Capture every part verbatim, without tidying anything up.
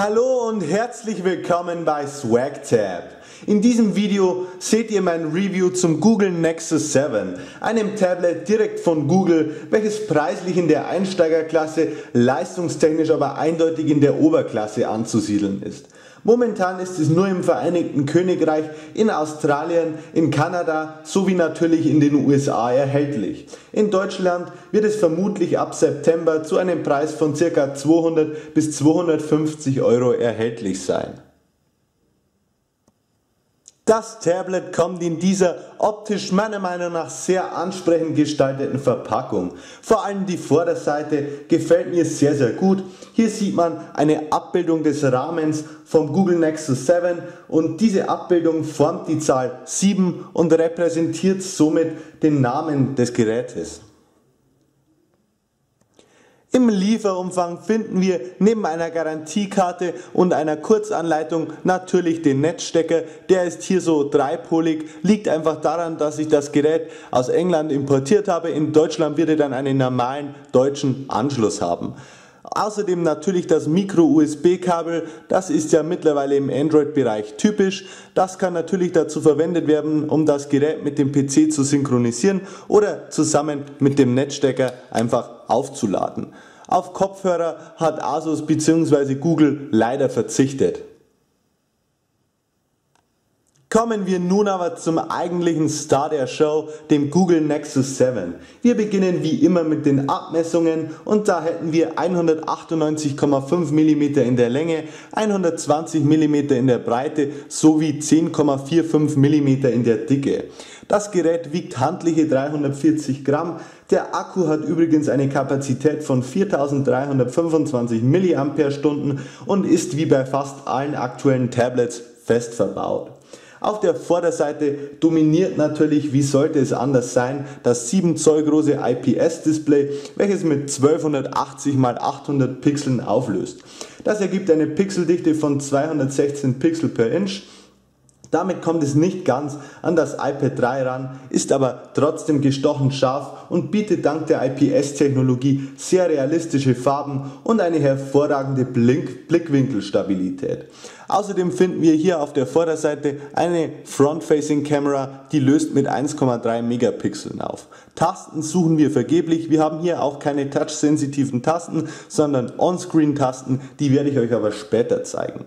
Hallo und herzlich willkommen bei SwagTab. In diesem Video seht ihr mein Review zum Google Nexus sieben, einem Tablet direkt von Google, welches preislich in der Einsteigerklasse, leistungstechnisch aber eindeutig in der Oberklasse anzusiedeln ist. Momentan ist es nur im Vereinigten Königreich, in Australien, in Kanada sowie natürlich in den U S A erhältlich. In Deutschland wird es vermutlich ab September zu einem Preis von ca. zweihundert bis zweihundertfünfzig Euro erhältlich sein. Das Tablet kommt in dieser optisch meiner Meinung nach sehr ansprechend gestalteten Verpackung. Vor allem die Vorderseite gefällt mir sehr sehr gut. Hier sieht man eine Abbildung des Rahmens vom Google Nexus sieben und diese Abbildung formt die Zahl sieben und repräsentiert somit den Namen des Gerätes. Im Lieferumfang finden wir neben einer Garantiekarte und einer Kurzanleitung natürlich den Netzstecker, der ist hier so dreipolig, liegt einfach daran, dass ich das Gerät aus England importiert habe, in Deutschland wird er dann einen normalen deutschen Anschluss haben. Außerdem natürlich das Micro-U S B-Kabel, das ist ja mittlerweile im Android-Bereich typisch. Das kann natürlich dazu verwendet werden, um das Gerät mit dem P C zu synchronisieren oder zusammen mit dem Netzstecker einfach aufzuladen. Auf Kopfhörer hat Asus bzw. Google leider verzichtet. Kommen wir nun aber zum eigentlichen Star der Show, dem Google Nexus sieben. Wir beginnen wie immer mit den Abmessungen und da hätten wir hundertachtundneunzig Komma fünf Millimeter in der Länge, hundertzwanzig Millimeter in der Breite sowie zehn Komma fünfundvierzig Millimeter in der Dicke. Das Gerät wiegt handliche dreihundertvierzig Gramm. Der Akku hat übrigens eine Kapazität von viertausenddreihundertfünfundzwanzig Milliampere-Stunden und ist wie bei fast allen aktuellen Tablets fest verbaut. Auf der Vorderseite dominiert natürlich, wie sollte es anders sein, das sieben Zoll große I P S-Display, welches mit zwölfhundertachtzig mal achthundert Pixeln auflöst. Das ergibt eine Pixeldichte von zweihundertsechzehn Pixel per Inch. Damit kommt es nicht ganz an das iPad drei ran, ist aber trotzdem gestochen scharf und bietet dank der I P S-Technologie sehr realistische Farben und eine hervorragende Blickwinkelstabilität. Außerdem finden wir hier auf der Vorderseite eine Front-Facing-Kamera, die löst mit eins Komma drei Megapixeln auf. Tasten suchen wir vergeblich, wir haben hier auch keine touch-sensitiven Tasten, sondern On-Screen-Tasten, die werde ich euch aber später zeigen.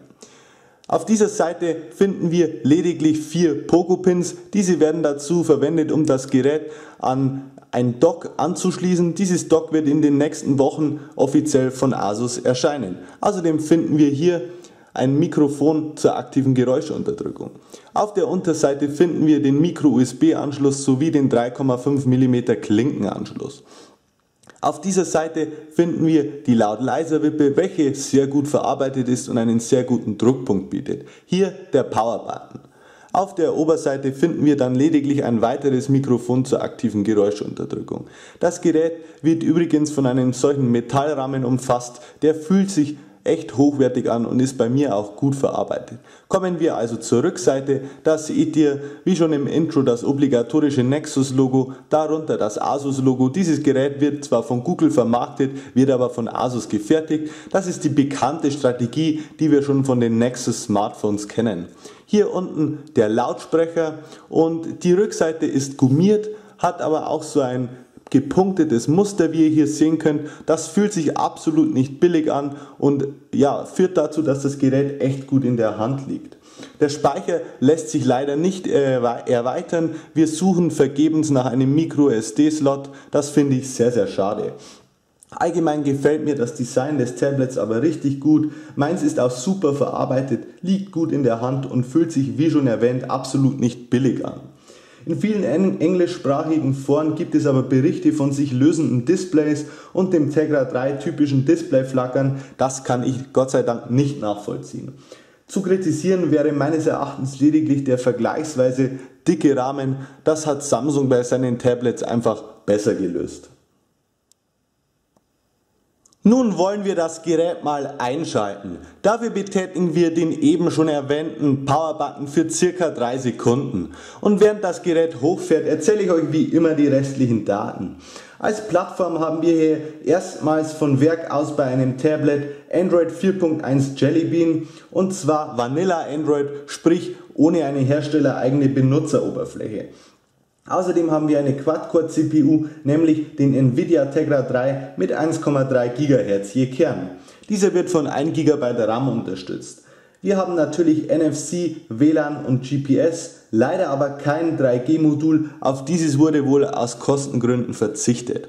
Auf dieser Seite finden wir lediglich vier Poco-Pins, diese werden dazu verwendet, um das Gerät an ein Dock anzuschließen. Dieses Dock wird in den nächsten Wochen offiziell von Asus erscheinen. Außerdem finden wir hier ein Mikrofon zur aktiven Geräuschunterdrückung. Auf der Unterseite finden wir den Micro-U S B-Anschluss sowie den drei Komma fünf Millimeter Klinkenanschluss. Auf dieser Seite finden wir die Laut-Leiser-Wippe, welche sehr gut verarbeitet ist und einen sehr guten Druckpunkt bietet. Hier der Power-Button. Auf der Oberseite finden wir dann lediglich ein weiteres Mikrofon zur aktiven Geräuschunterdrückung. Das Gerät wird übrigens von einem solchen Metallrahmen umfasst, der fühlt sich echt hochwertig an und ist bei mir auch gut verarbeitet. Kommen wir also zur Rückseite, da seht ihr wie schon im Intro das obligatorische Nexus Logo, darunter das Asus Logo. Dieses Gerät wird zwar von Google vermarktet, wird aber von Asus gefertigt. Das ist die bekannte Strategie, die wir schon von den Nexus Smartphones kennen. Hier unten der Lautsprecher und die Rückseite ist gummiert, hat aber auch so ein gepunktetes Muster, wie ihr hier sehen könnt. Das fühlt sich absolut nicht billig an und ja, führt dazu, dass das Gerät echt gut in der Hand liegt. Der Speicher lässt sich leider nicht äh, erweitern. Wir suchen vergebens nach einem Micro S D-Slot. Das finde ich sehr sehr schade. Allgemein gefällt mir das Design des Tablets aber richtig gut. Meins ist auch super verarbeitet, liegt gut in der Hand und fühlt sich, wie schon erwähnt, absolut nicht billig an. In vielen englischsprachigen Foren gibt es aber Berichte von sich lösenden Displays und dem Tegra drei typischen Displayflackern, das kann ich Gott sei Dank nicht nachvollziehen. Zu kritisieren wäre meines Erachtens lediglich der vergleichsweise dicke Rahmen, das hat Samsung bei seinen Tablets einfach besser gelöst. Nun wollen wir das Gerät mal einschalten. Dafür betätigen wir den eben schon erwähnten Power-Button für circa drei Sekunden. Und während das Gerät hochfährt, erzähle ich euch wie immer die restlichen Daten. Als Plattform haben wir hier erstmals von Werk aus bei einem Tablet Android vier Punkt eins Jellybean, und zwar Vanilla Android, sprich ohne eine herstellereigene Benutzeroberfläche. Außerdem haben wir eine Quad-Core-C P U, nämlich den Nvidia Tegra drei mit eins Komma drei Gigahertz je Kern. Dieser wird von ein Gigabyte RAM unterstützt. Wir haben natürlich N F C, W LAN und G P S, leider aber kein drei G Modul, auf dieses wurde wohl aus Kostengründen verzichtet.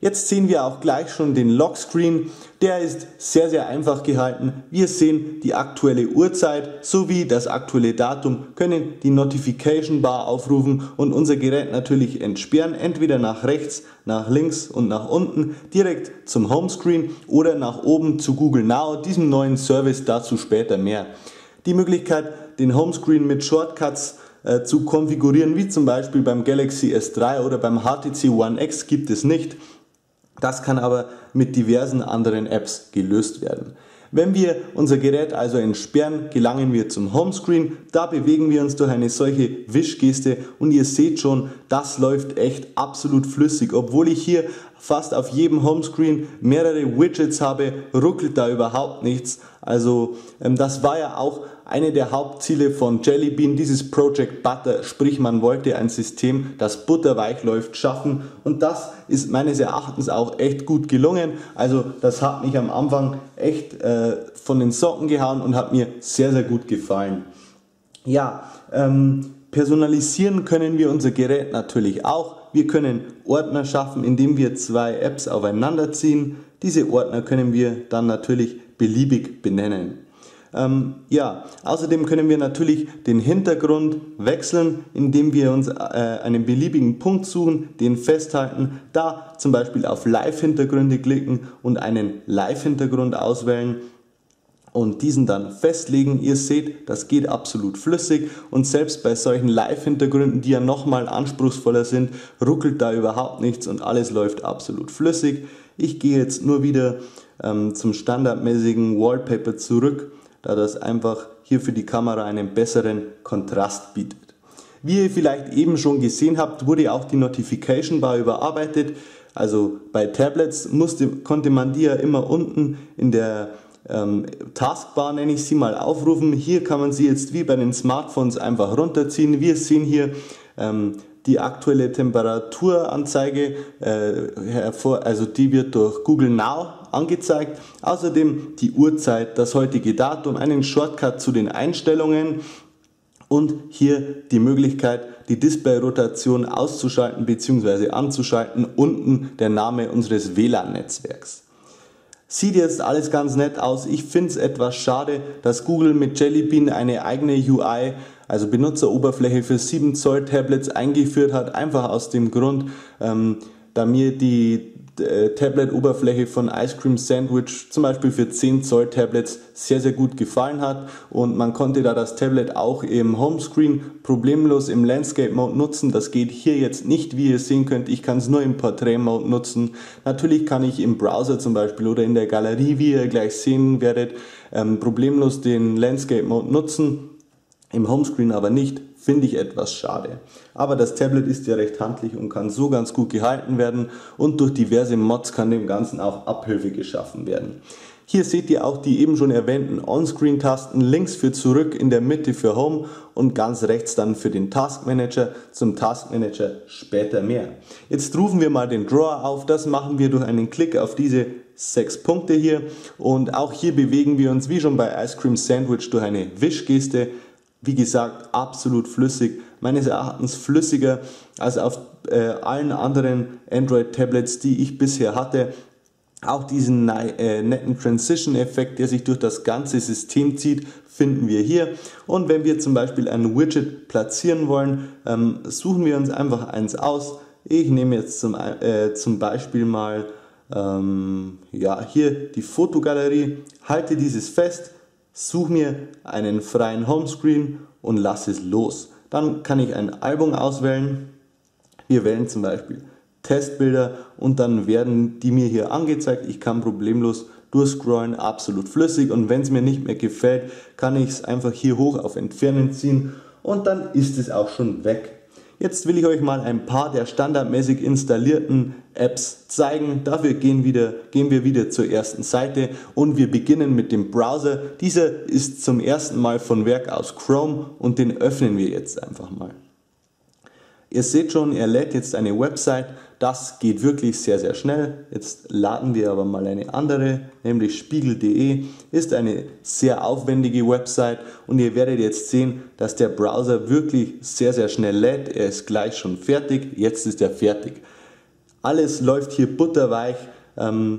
Jetzt sehen wir auch gleich schon den Lockscreen, der ist sehr sehr einfach gehalten. Wir sehen die aktuelle Uhrzeit sowie das aktuelle Datum, können die Notification Bar aufrufen und unser Gerät natürlich entsperren, entweder nach rechts, nach links und nach unten, direkt zum Homescreen oder nach oben zu Google Now, diesem neuen Service, dazu später mehr. Die Möglichkeit, den Homescreen mit Shortcuts äh, zu konfigurieren, wie zum Beispiel beim Galaxy S drei oder beim H T C One X, gibt es nicht. Das kann aber mit diversen anderen Apps gelöst werden. Wenn wir unser Gerät also entsperren, gelangen wir zum Homescreen. Da bewegen wir uns durch eine solche Wischgeste und ihr seht schon, das läuft echt absolut flüssig. Obwohl ich hier fast auf jedem Homescreen mehrere Widgets habe, ruckelt da überhaupt nichts. Also ähm, das war ja auch eine der Hauptziele von Jellybean, dieses Project Butter, sprich man wollte ein System, das butterweich läuft, schaffen, und das ist meines Erachtens auch echt gut gelungen. Also das hat mich am Anfang echt äh, von den Socken gehauen und hat mir sehr sehr gut gefallen. Ja, ähm, personalisieren können wir unser Gerät natürlich auch. Wir können Ordner schaffen, indem wir zwei Apps aufeinander ziehen. Diese Ordner können wir dann natürlich beliebig benennen. Ähm, ja, außerdem können wir natürlich den Hintergrund wechseln, indem wir uns äh, einen beliebigen Punkt suchen, den festhalten, da zum Beispiel auf Live-Hintergründe klicken und einen Live-Hintergrund auswählen und diesen dann festlegen. Ihr seht, das geht absolut flüssig und selbst bei solchen Live-Hintergründen, die ja nochmal anspruchsvoller sind, ruckelt da überhaupt nichts und alles läuft absolut flüssig. Ich gehe jetzt nur wieder ähm, zum standardmäßigen Wallpaper zurück, da das einfach hier für die Kamera einen besseren Kontrast bietet. Wie ihr vielleicht eben schon gesehen habt, wurde auch die Notification Bar überarbeitet. Also bei Tablets musste, konnte man die ja immer unten in der ähm, Taskbar, nenne ich sie mal, aufrufen. Hier kann man sie jetzt wie bei den Smartphones einfach runterziehen. Wir sehen hier ähm, die aktuelle Temperaturanzeige, äh, hervor, also die wird durch Google Now angezeigt. Außerdem die Uhrzeit, das heutige Datum, einen Shortcut zu den Einstellungen und hier die Möglichkeit, die Displayrotation auszuschalten bzw. anzuschalten, unten der Name unseres W LAN-Netzwerks. Sieht jetzt alles ganz nett aus. Ich finde es etwas schade, dass Google mit Jellybean eine eigene U I, also Benutzeroberfläche für sieben Zoll Tablets eingeführt hat, einfach aus dem Grund, ähm, da mir die äh, Tablet-Oberfläche von Ice Cream Sandwich zum Beispiel für zehn Zoll Tablets sehr sehr gut gefallen hat und man konnte da das Tablet auch im Homescreen problemlos im Landscape-Mode nutzen. Das geht hier jetzt nicht, wie ihr sehen könnt, ich kann es nur im Portrait-Mode nutzen. Natürlich kann ich im Browser zum Beispiel oder in der Galerie, wie ihr gleich sehen werdet, ähm, problemlos den Landscape-Mode nutzen. Im Homescreen aber nicht, finde ich etwas schade. Aber das Tablet ist ja recht handlich und kann so ganz gut gehalten werden und durch diverse Mods kann dem Ganzen auch Abhilfe geschaffen werden. Hier seht ihr auch die eben schon erwähnten On-Screen-Tasten, links für Zurück, in der Mitte für Home und ganz rechts dann für den Taskmanager. Zum Taskmanager später mehr. Jetzt rufen wir mal den Drawer auf, das machen wir durch einen Klick auf diese sechs Punkte hier und auch hier bewegen wir uns wie schon bei Ice Cream Sandwich durch eine Wischgeste. Wie gesagt, absolut flüssig, meines Erachtens flüssiger als auf äh, allen anderen Android-Tablets, die ich bisher hatte. Auch diesen äh, netten Transition-Effekt, der sich durch das ganze System zieht, finden wir hier. Und wenn wir zum Beispiel ein Widget platzieren wollen, ähm, suchen wir uns einfach eins aus. Ich nehme jetzt zum, äh, zum Beispiel mal ähm, ja, hier die Fotogalerie, halte dieses fest, suche mir einen freien Homescreen und lasse es los. Dann kann ich ein Album auswählen. Wir wählen zum Beispiel Testbilder und dann werden die mir hier angezeigt. Ich kann problemlos durchscrollen, absolut flüssig, und wenn es mir nicht mehr gefällt, kann ich es einfach hier hoch auf Entfernen ziehen und dann ist es auch schon weg. Jetzt will ich euch mal ein paar der standardmäßig installierten Apps zeigen. Dafür gehen, wieder, gehen wir wieder zur ersten Seite und wir beginnen mit dem Browser. Dieser ist zum ersten Mal von Werk aus Chrome und den öffnen wir jetzt einfach mal. Ihr seht schon, er lädt jetzt eine Website. Das geht wirklich sehr, sehr schnell. Jetzt laden wir aber mal eine andere, nämlich spiegel punkt de. Ist eine sehr aufwendige Website und ihr werdet jetzt sehen, dass der Browser wirklich sehr, sehr schnell lädt. Er ist gleich schon fertig. Jetzt ist er fertig. Alles läuft hier butterweich.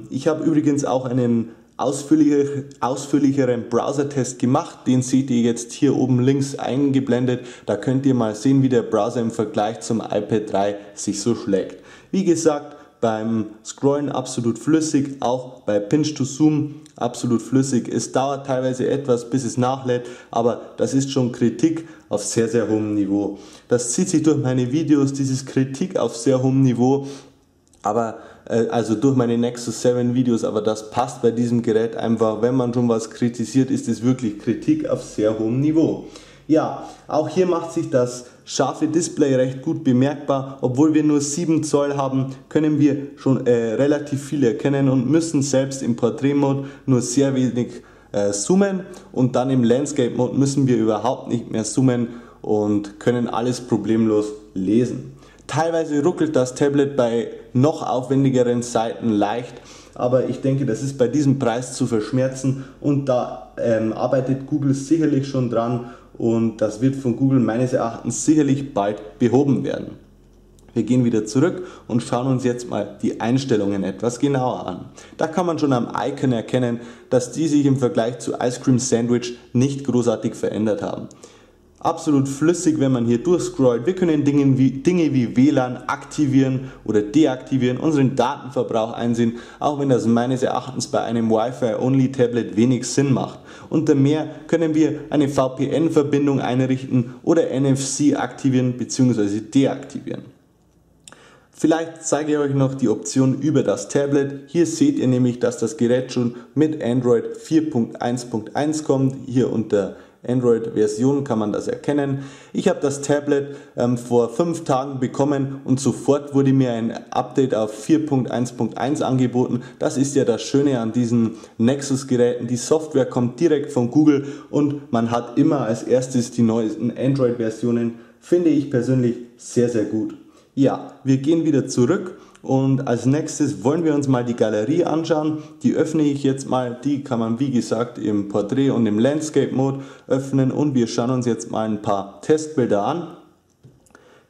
Ich habe übrigens auch einen ausführlicher, ausführlicheren Browser-Test gemacht. Den seht ihr jetzt hier oben links eingeblendet. Da könnt ihr mal sehen, wie der Browser im Vergleich zum iPad drei sich so schlägt. Wie gesagt, beim Scrollen absolut flüssig, auch bei Pinch to Zoom absolut flüssig. Es dauert teilweise etwas, bis es nachlädt, aber das ist schon Kritik auf sehr, sehr hohem Niveau. Das zieht sich durch meine Videos, dieses Kritik auf sehr hohem Niveau, aber äh, also durch meine Nexus sieben Videos, aber das passt bei diesem Gerät einfach. Wenn man schon was kritisiert, ist es wirklich Kritik auf sehr hohem Niveau. Ja, auch hier macht sich das scharfe Display recht gut bemerkbar. Obwohl wir nur sieben Zoll haben, können wir schon äh, relativ viel erkennen und müssen selbst im Portrait-Mode nur sehr wenig äh, zoomen. Und dann im Landscape-Mode müssen wir überhaupt nicht mehr zoomen und können alles problemlos lesen. Teilweise ruckelt das Tablet bei noch aufwendigeren Seiten leicht, aber ich denke, das ist bei diesem Preis zu verschmerzen und da ähm, arbeitet Google sicherlich schon dran. Und das wird von Google meines Erachtens sicherlich bald behoben werden. Wir gehen wieder zurück und schauen uns jetzt mal die Einstellungen etwas genauer an. Da kann man schon am Icon erkennen, dass die sich im Vergleich zu Ice Cream Sandwich nicht großartig verändert haben. Absolut flüssig, wenn man hier durchscrollt. Wir können Dinge wie, Dinge wie W LAN aktivieren oder deaktivieren, unseren Datenverbrauch einsehen, auch wenn das meines Erachtens bei einem Wi-Fi-Only-Tablet wenig Sinn macht. Unter mehr können wir eine V P N-Verbindung einrichten oder N F C aktivieren bzw. deaktivieren. Vielleicht zeige ich euch noch die Option über das Tablet. Hier seht ihr nämlich, dass das Gerät schon mit Android vier Punkt eins Punkt eins kommt. Hier unter Android-Version kann man das erkennen. Ich habe das Tablet ähm, vor fünf Tagen bekommen und sofort wurde mir ein Update auf vier Punkt eins Punkt eins angeboten. Das ist ja das Schöne an diesen Nexus-Geräten. Die Software kommt direkt von Google und man hat immer als erstes die neuesten Android-Versionen. Finde ich persönlich sehr, sehr gut. Ja, wir gehen wieder zurück. Und als nächstes wollen wir uns mal die Galerie anschauen. Die öffne ich jetzt mal. Die kann man wie gesagt im Portrait und im Landscape Mode öffnen. Und wir schauen uns jetzt mal ein paar Testbilder an.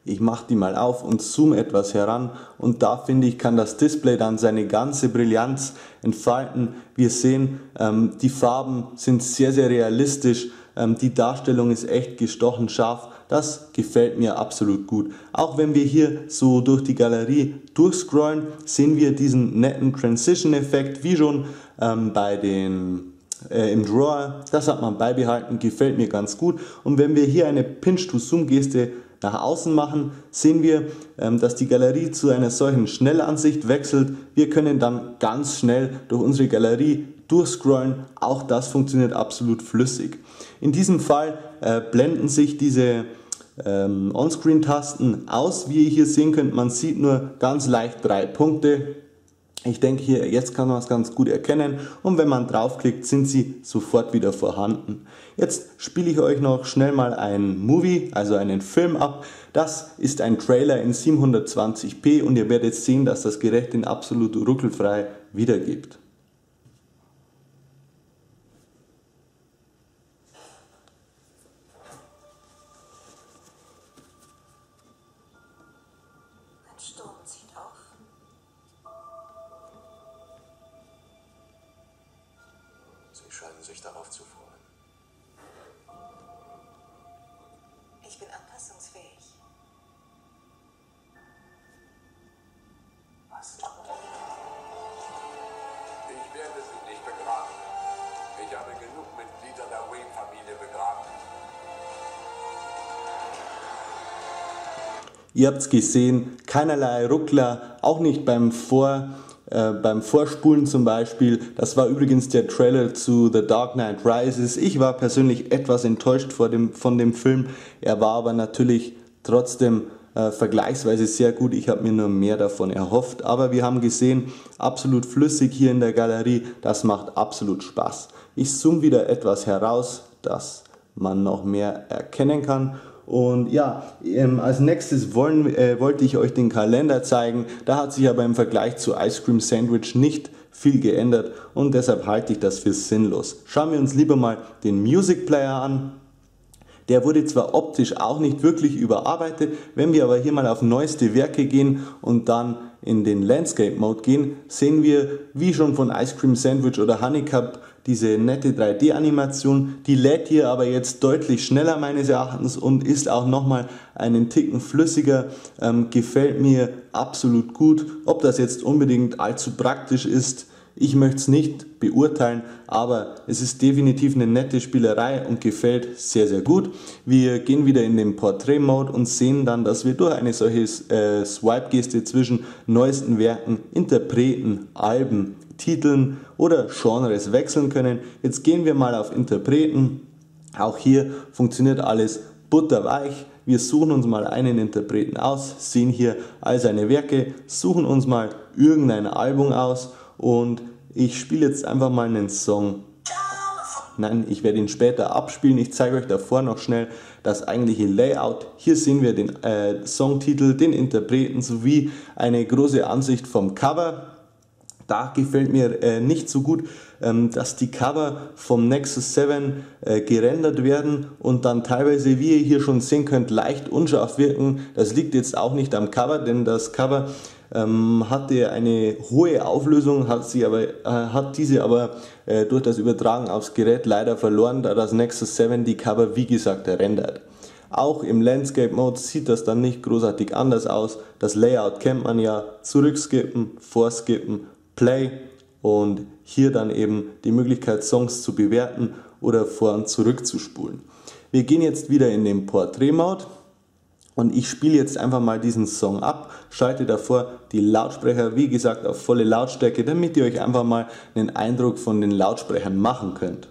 Ich mache die mal auf und zoome etwas heran. Und da finde ich, kann das Display dann seine ganze Brillanz entfalten. Wir sehen, ähm, die Farben sind sehr, sehr realistisch. Ähm, die Darstellung ist echt gestochen scharf. Das gefällt mir absolut gut. Auch wenn wir hier so durch die Galerie durchscrollen, sehen wir diesen netten Transition-Effekt, wie schon ähm, bei den, äh, im Drawer. Das hat man beibehalten, gefällt mir ganz gut. Und wenn wir hier eine Pinch-to-Zoom-Geste nach außen machen, sehen wir, ähm, dass die Galerie zu einer solchen Schnellansicht wechselt. Wir können dann ganz schnell durch unsere Galerie durchscrollen. Auch das funktioniert absolut flüssig. In diesem Fall äh, blenden sich diese ähm, On-Screen-Tasten aus. Wie ihr hier sehen könnt, man sieht nur ganz leicht drei Punkte. Ich denke hier, jetzt kann man es ganz gut erkennen und wenn man draufklickt, sind sie sofort wieder vorhanden. Jetzt spiele ich euch noch schnell mal einen Movie, also einen Film ab. Das ist ein Trailer in siebenhundertzwanzig p und ihr werdet sehen, dass das Gerät den absolut ruckelfrei wiedergibt. Sie scheinen sich darauf zu freuen. Ich bin anpassungsfähig. Was? Ich werde sie nicht begraben. Ich habe genug Mitglieder der Wayne-Familie begraben. Ihr habt es gesehen, keinerlei Ruckler, auch nicht beim Vor, äh, beim Vorspulen zum Beispiel. Das war übrigens der Trailer zu The Dark Knight Rises. Ich war persönlich etwas enttäuscht vor dem, von dem Film. Er war aber natürlich trotzdem äh, vergleichsweise sehr gut. Ich habe mir nur mehr davon erhofft. Aber wir haben gesehen, absolut flüssig hier in der Galerie. Das macht absolut Spaß. Ich zoome wieder etwas heraus, dass man noch mehr erkennen kann. Und ja, ähm, als nächstes wollen, äh, wollte ich euch den Kalender zeigen. Da hat sich aber im Vergleich zu Ice Cream Sandwich nicht viel geändert und deshalb halte ich das für sinnlos. Schauen wir uns lieber mal den Music Player an. Der wurde zwar optisch auch nicht wirklich überarbeitet, wenn wir aber hier mal auf neueste Werke gehen und dann in den Landscape Mode gehen, sehen wir, wie schon von Ice Cream Sandwich oder Honeycomb, diese nette drei D-Animation, die lädt hier aber jetzt deutlich schneller meines Erachtens und ist auch nochmal einen Ticken flüssiger, ähm, gefällt mir absolut gut. Ob das jetzt unbedingt allzu praktisch ist, ich möchte es nicht beurteilen, aber es ist definitiv eine nette Spielerei und gefällt sehr, sehr gut. Wir gehen wieder in den Portrait-Mode und sehen dann, dass wir durch eine solche äh, Swipe-Geste zwischen neuesten Werken, Interpreten, Alben, Titeln oder Genres wechseln können. Jetzt gehen wir mal auf Interpreten. Auch hier funktioniert alles butterweich. Wir suchen uns mal einen Interpreten aus, sehen hier all seine Werke, suchen uns mal irgendein Album aus und ich spiele jetzt einfach mal einen Song. Nein, ich werde ihn später abspielen. Ich zeige euch davor noch schnell das eigentliche Layout. Hier sehen wir den äh, Songtitel, den Interpreten sowie eine große Ansicht vom Cover. Da gefällt mir äh, nicht so gut, ähm, dass die Cover vom Nexus sieben äh, gerendert werden und dann teilweise, wie ihr hier schon sehen könnt, leicht unscharf wirken. Das liegt jetzt auch nicht am Cover, denn das Cover ähm, hatte eine hohe Auflösung, hat, sie aber, äh, hat diese aber äh, durch das Übertragen aufs Gerät leider verloren, da das Nexus sieben die Cover wie gesagt rendert. Auch im Landscape Mode sieht das dann nicht großartig anders aus. Das Layout kennt man ja, zurückskippen, vorskippen, Play und hier dann eben die Möglichkeit, Songs zu bewerten oder vor und zurück zu spulen. Wir gehen jetzt wieder in den Portrait-Mode und ich spiele jetzt einfach mal diesen Song ab, schalte davor die Lautsprecher, wie gesagt, auf volle Lautstärke, damit ihr euch einfach mal einen Eindruck von den Lautsprechern machen könnt.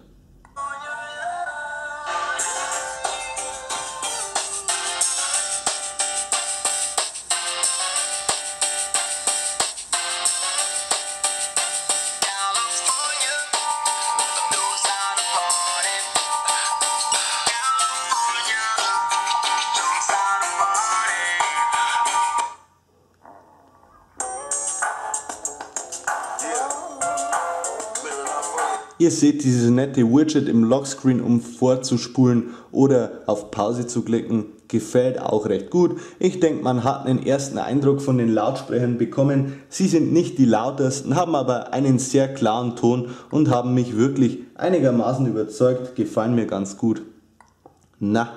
Ihr seht dieses nette Widget im Lockscreen, um vorzuspulen oder auf Pause zu klicken, gefällt auch recht gut. Ich denke, man hat einen ersten Eindruck von den Lautsprechern bekommen. Sie sind nicht die lautesten, haben aber einen sehr klaren Ton und haben mich wirklich einigermaßen überzeugt, gefallen mir ganz gut. Na,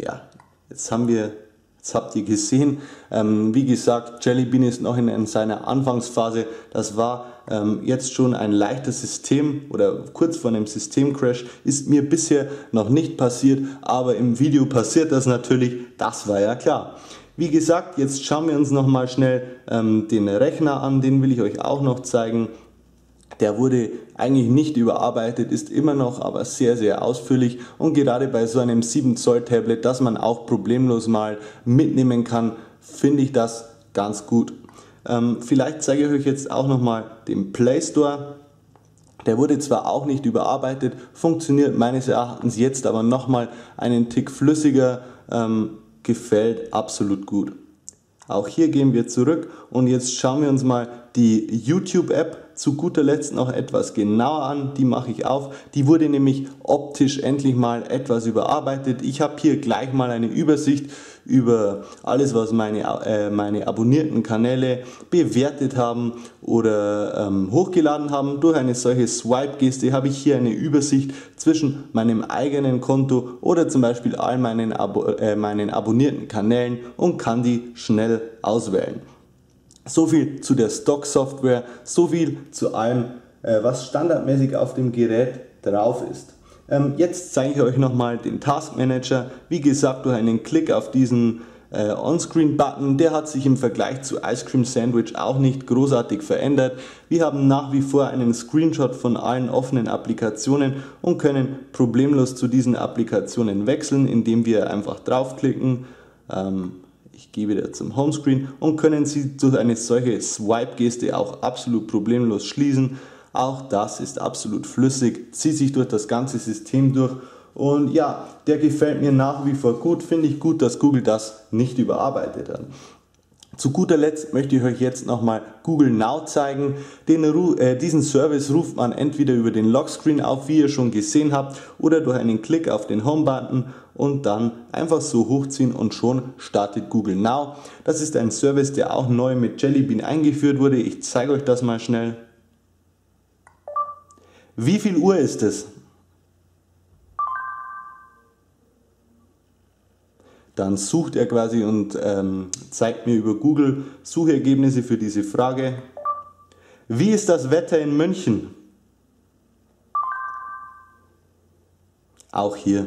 ja, jetzt haben wir... Jetzt habt ihr gesehen, ähm, wie gesagt, Jellybean ist noch in, in seiner Anfangsphase. Das war ähm, jetzt schon ein leichtes System oder kurz vor einem Systemcrash. Ist mir bisher noch nicht passiert, aber im Video passiert das natürlich, das war ja klar. Wie gesagt, jetzt schauen wir uns nochmal schnell ähm, den Rechner an, den will ich euch auch noch zeigen. Der wurde eigentlich nicht überarbeitet, ist immer noch aber sehr, sehr ausführlich und gerade bei so einem sieben Zoll Tablet, das man auch problemlos mal mitnehmen kann, finde ich das ganz gut. Ähm, vielleicht zeige ich euch jetzt auch nochmal den Play Store. Der wurde zwar auch nicht überarbeitet, funktioniert meines Erachtens jetzt aber nochmal einen Tick flüssiger, ähm, gefällt absolut gut. Auch hier gehen wir zurück und jetzt schauen wir uns mal die YouTube-App zu guter Letzt noch etwas genauer an, die mache ich auf. Die wurde nämlich optisch endlich mal etwas überarbeitet. Ich habe hier gleich mal eine Übersicht über alles, was meine, äh, meine abonnierten Kanäle bewertet haben oder ähm, hochgeladen haben. Durch eine solche Swipe-Geste habe ich hier eine Übersicht zwischen meinem eigenen Konto oder zum Beispiel all meinen, Abo äh, meinen abonnierten Kanälen und kann die schnell auswählen. So viel zu der Stock-Software, so viel zu allem, was standardmäßig auf dem Gerät drauf ist. Jetzt zeige ich euch nochmal den Task Manager. Wie gesagt, durch einen Klick auf diesen äh, On-Screen-Button, der hat sich im Vergleich zu Ice Cream Sandwich auch nicht großartig verändert. Wir haben nach wie vor einen Screenshot von allen offenen Applikationen und können problemlos zu diesen Applikationen wechseln, indem wir einfach draufklicken. Ähm, Ich gehe wieder zum Homescreen und können Sie durch eine solche Swipe-Geste auch absolut problemlos schließen. Auch das ist absolut flüssig, zieht sich durch das ganze System durch und ja, der gefällt mir nach wie vor gut. Finde ich gut, dass Google das nicht überarbeitet hat. Zu guter Letzt möchte ich euch jetzt nochmal Google Now zeigen. Den, äh, diesen Service ruft man entweder über den Lockscreen auf, wie ihr schon gesehen habt, oder durch einen Klick auf den Home-Button und dann einfach so hochziehen und schon startet Google Now. Das ist ein Service, der auch neu mit Jellybean eingeführt wurde. Ich zeige euch das mal schnell. Wie viel Uhr ist es? Dann sucht er quasi und ähm, zeigt mir über Google Suchergebnisse für diese Frage. Wie ist das Wetter in München? Auch hier.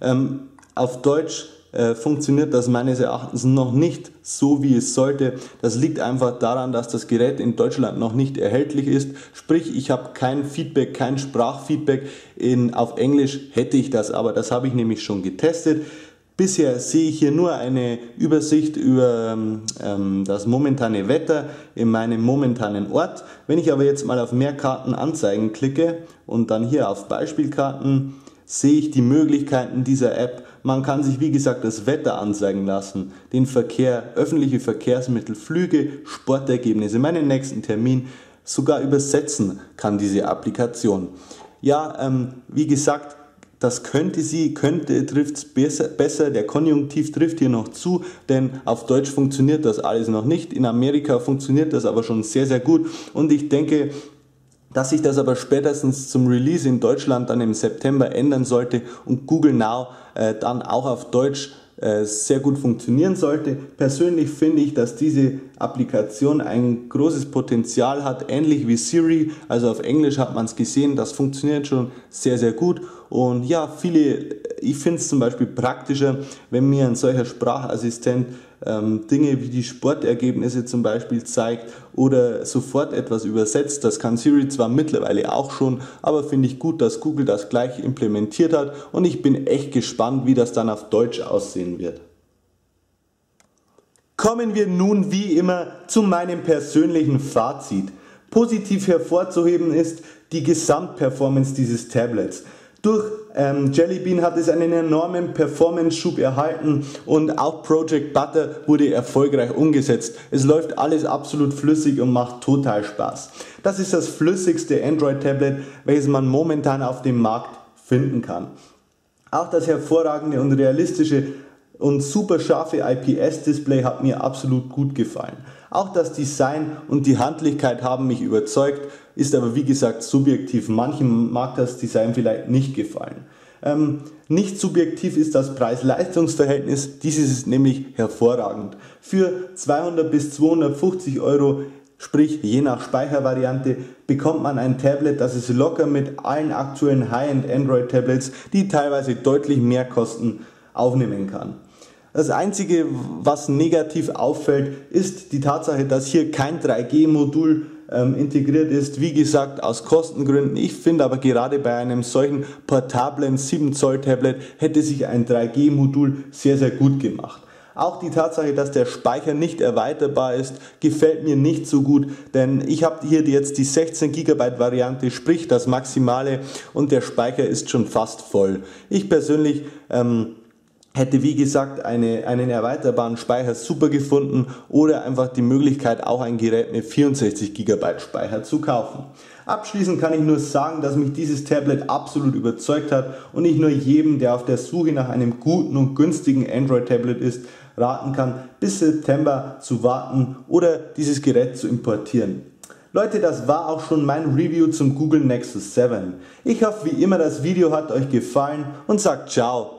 Ähm, auf Deutsch äh, funktioniert das meines Erachtens noch nicht so, wie es sollte. Das liegt einfach daran, dass das Gerät in Deutschland noch nicht erhältlich ist. Sprich, ich habe kein Feedback, kein Sprachfeedback. In, auf Englisch hätte ich das, aber das habe ich nämlich schon getestet. Bisher sehe ich hier nur eine Übersicht über ähm, das momentane Wetter in meinem momentanen Ort. Wenn ich aber jetzt mal auf mehr Karten anzeigen klicke und dann hier auf Beispielkarten, sehe ich die Möglichkeiten dieser App. Man kann sich, wie gesagt, das Wetter anzeigen lassen, den Verkehr, öffentliche Verkehrsmittel, Flüge, Sportergebnisse, meinen nächsten Termin, sogar übersetzen kann diese Applikation. Ja, ähm, wie gesagt, das könnte sie, könnte trifft es besser, besser, der Konjunktiv trifft hier noch zu, denn auf Deutsch funktioniert das alles noch nicht, in Amerika funktioniert das aber schon sehr, sehr gut und ich denke, dass sich das aber spätestens zum Release in Deutschland dann im September ändern sollte und Google Now äh, dann auch auf Deutsch äh, sehr gut funktionieren sollte. Persönlich finde ich, dass diese Applikation ein großes Potenzial hat, ähnlich wie Siri, also auf Englisch hat man es gesehen, das funktioniert schon sehr, sehr gut. Und ja, viele, ich finde es zum Beispiel praktischer, wenn mir ein solcher Sprachassistent ähm, Dinge wie die Sportergebnisse zum Beispiel zeigt oder sofort etwas übersetzt. Das kann Siri zwar mittlerweile auch schon, aber finde ich gut, dass Google das gleich implementiert hat und ich bin echt gespannt, wie das dann auf Deutsch aussehen wird. Kommen wir nun wie immer zu meinem persönlichen Fazit. Positiv hervorzuheben ist die Gesamtperformance dieses Tablets. Durch ähm, Jellybean hat es einen enormen Performance-Schub erhalten und auch Project Butter wurde erfolgreich umgesetzt. Es läuft alles absolut flüssig und macht total Spaß. Das ist das flüssigste Android-Tablet, welches man momentan auf dem Markt finden kann. Auch das hervorragende und realistische und super scharfe I P S-Display hat mir absolut gut gefallen. Auch das Design und die Handlichkeit haben mich überzeugt, ist aber wie gesagt subjektiv. Manchen mag das Design vielleicht nicht gefallen. Ähm, nicht subjektiv ist das Preis-Leistungs-Verhältnis, dieses ist nämlich hervorragend. Für zweihundert bis zweihundertfünfzig Euro, sprich je nach Speichervariante, bekommt man ein Tablet, das es locker mit allen aktuellen High-End-Android-Tablets, die teilweise deutlich mehr kosten, aufnehmen kann. Das einzige, was negativ auffällt, ist die Tatsache, dass hier kein drei G Modul ähm, integriert ist. Wie gesagt, aus Kostengründen. Ich finde aber gerade bei einem solchen portablen sieben Zoll Tablet hätte sich ein drei G Modul sehr, sehr gut gemacht. Auch die Tatsache, dass der Speicher nicht erweiterbar ist, gefällt mir nicht so gut, denn ich habe hier jetzt die sechzehn Gigabyte Variante, sprich das Maximale, und der Speicher ist schon fast voll. Ich persönlich ähm, hätte wie gesagt eine, einen erweiterbaren Speicher super gefunden oder einfach die Möglichkeit, auch ein Gerät mit vierundsechzig Gigabyte Speicher zu kaufen. Abschließend kann ich nur sagen, dass mich dieses Tablet absolut überzeugt hat und ich nur jedem, der auf der Suche nach einem guten und günstigen Android-Tablet ist, raten kann, bis September zu warten oder dieses Gerät zu importieren. Leute, das war auch schon mein Review zum Google Nexus sieben. Ich hoffe wie immer, das Video hat euch gefallen und sagt ciao.